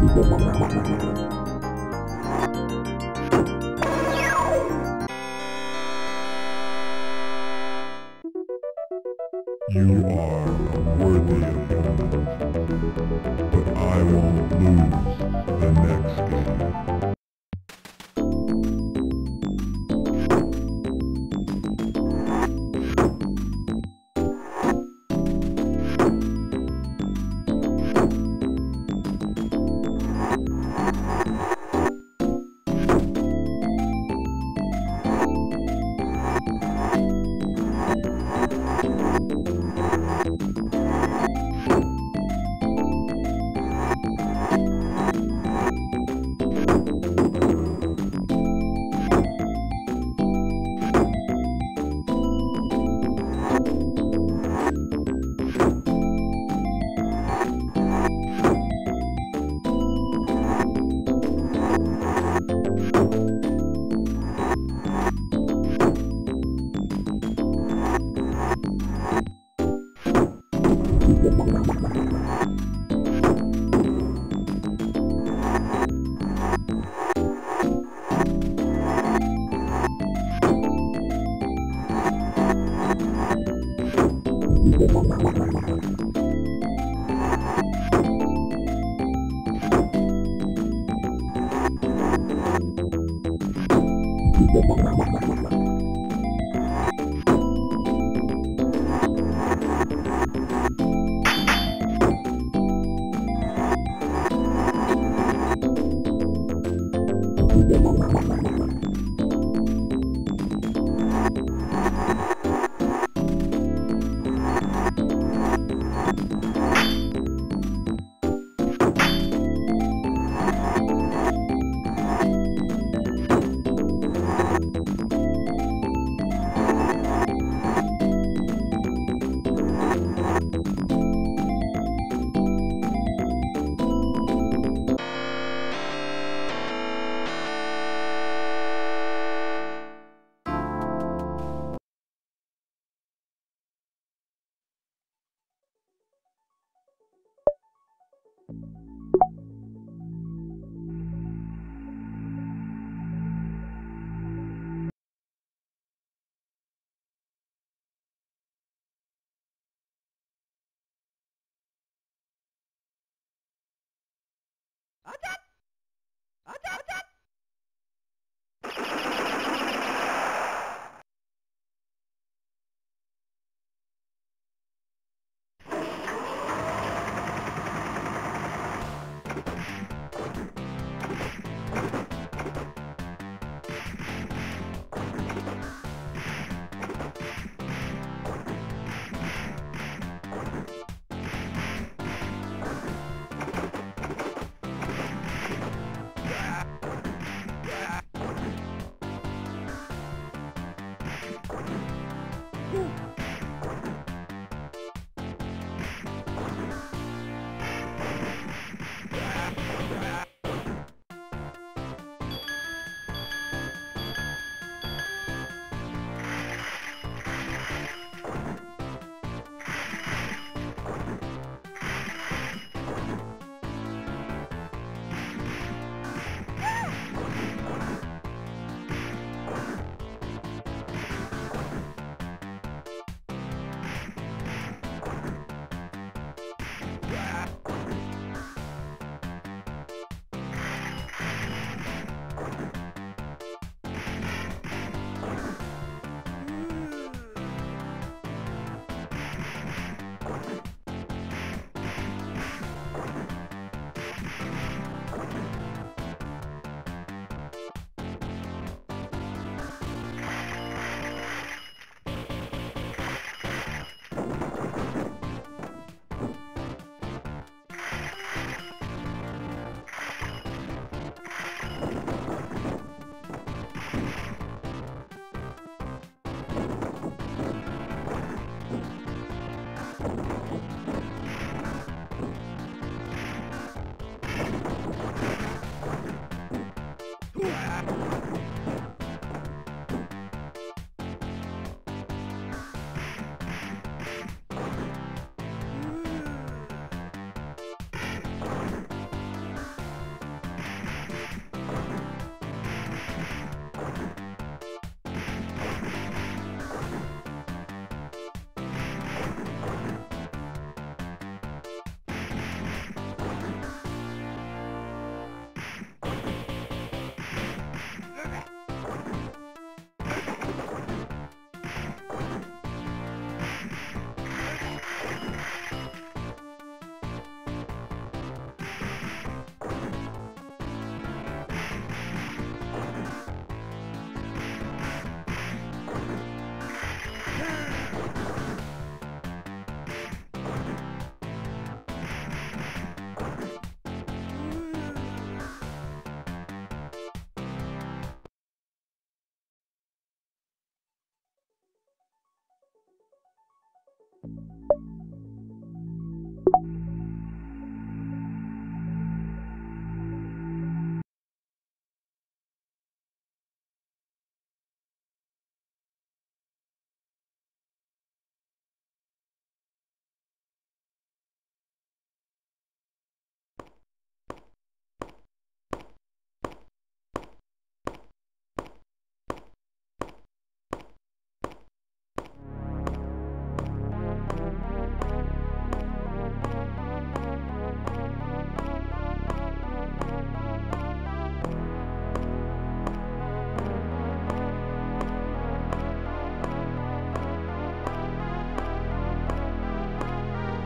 You are worthy opponent, but I won't lose the next game.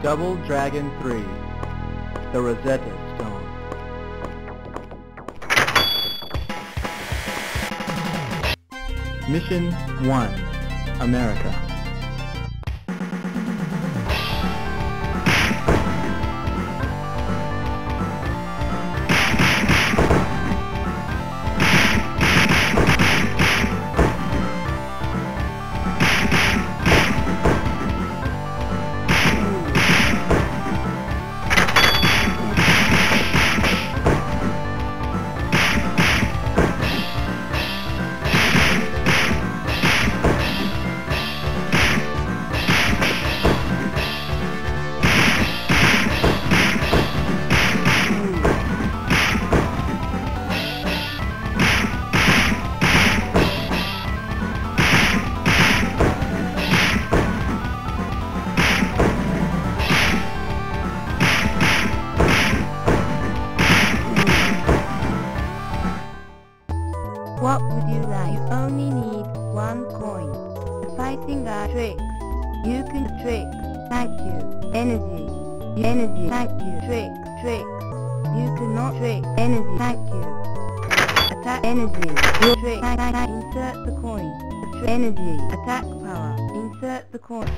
Double Dragon 3: The Rosetta Stone. Mission 1, America. What would you like? You only need 1 coin. Fighting the trick. You can trick. Thank you. Energy. Energy. Thank you. Trick. Trick. You cannot trick. Energy. Thank you. Attack. Energy. Your trick. Attack. Insert the coin. Trick. Energy. Attack power. Insert the coin.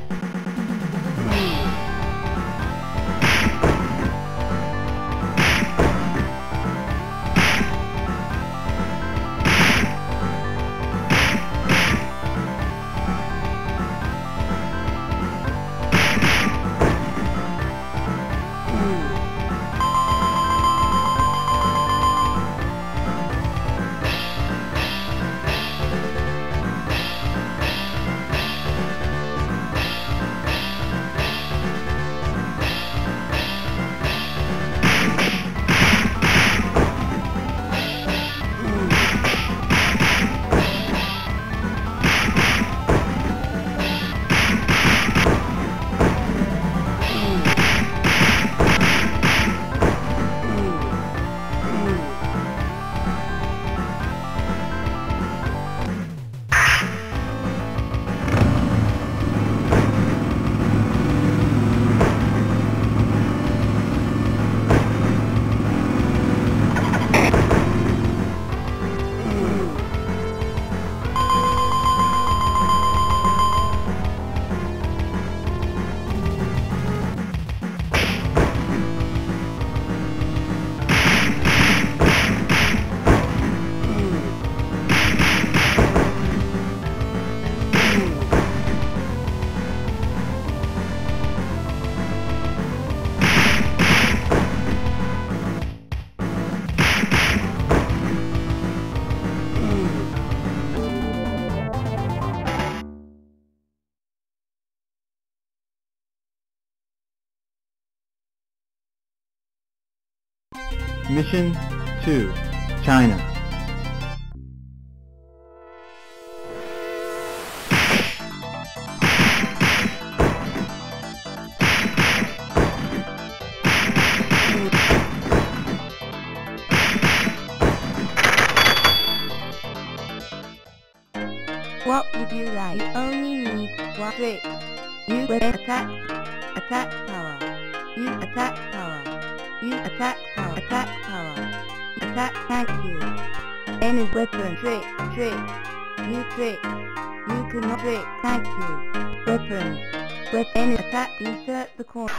Mission 2, China. What would you like? You only need 1 trick. You will attack. Attack power. You attack power. You attack power. Attack power. Attack. Thank you. Any weapon. Trick. Trick. You trick. You cannot trick. Thank you. Weapon. With any attack. Insert the coin.